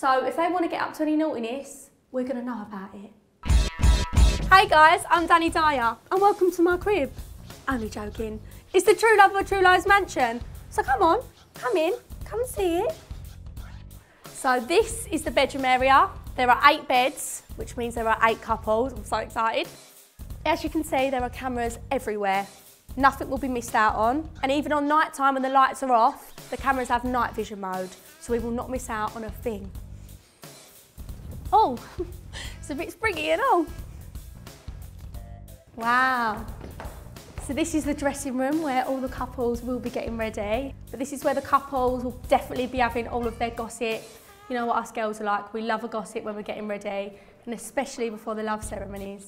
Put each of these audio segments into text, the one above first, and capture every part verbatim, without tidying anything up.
So if they want to get up to any naughtiness, we're going to know about it. Hey guys, I'm Dani Dyer and welcome to my crib. Only joking. It's the True Love Or True Lies mansion. So come on, come in, come see it. So this is the bedroom area. There are eight beds, which means there are eight couples. I'm so excited. As you can see, there are cameras everywhere. Nothing will be missed out on. And even on night time when the lights are off, the cameras have night vision mode. So we will not miss out on a thing. Oh, it's a bit springy and all. Wow. So this is the dressing room where all the couples will be getting ready. But this is where the couples will definitely be having all of their gossip. You know what us girls are like, we love a gossip when we're getting ready, and especially before the love ceremonies.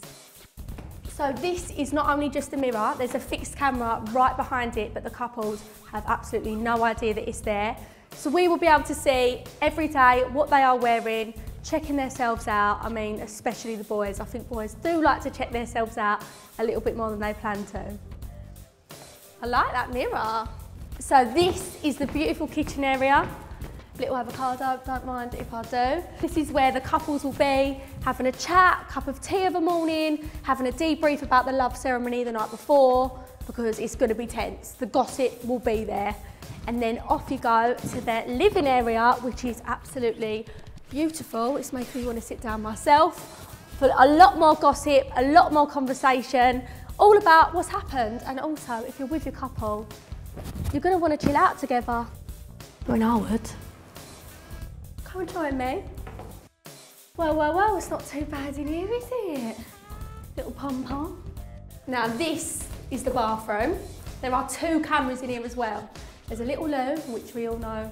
So this is not only just a mirror, there's a fixed camera right behind it, but the couples have absolutely no idea that it's there. So we will be able to see every day what they are wearing, checking themselves out. I mean, especially the boys. I think boys do like to check themselves out a little bit more than they plan to. I like that mirror. So this is the beautiful kitchen area. Little avocado, don't mind if I do. This is where the couples will be having a chat, cup of tea of a morning, having a debrief about the love ceremony the night before, because it's going to be tense. The gossip will be there. And then off you go to their living area, which is absolutely beautiful. It's making me want to sit down myself. But a lot more gossip, a lot more conversation, all about what's happened. And also, if you're with your couple, you're going to want to chill out together. Well, I would. Come and join me. Well, well, well, it's not too bad in here, is it? Little pom-pom. Now this is the bathroom. There are two cameras in here as well. There's a little loo, which we all know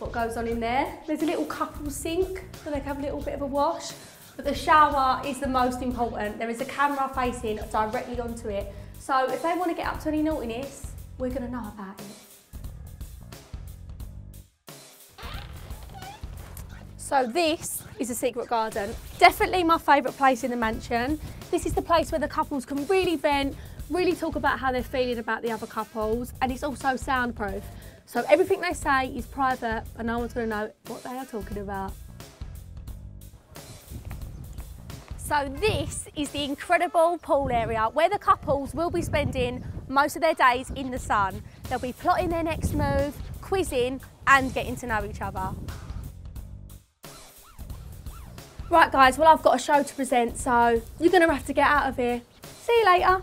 what goes on in there. There's a little couple sink, so they can have a little bit of a wash. But the shower is the most important. There is a camera facing directly onto it. So if they want to get up to any naughtiness, we're going to know about it. So this is a secret garden. Definitely my favourite place in the mansion. This is the place where the couples can really vent, really talk about how they're feeling about the other couples, and it's also soundproof. So everything they say is private and no one's going to know what they are talking about. So this is the incredible pool area where the couples will be spending most of their days in the sun. They'll be plotting their next move, quizzing and getting to know each other. Right guys, well I've got a show to present, so you're going to have to get out of here. See you later.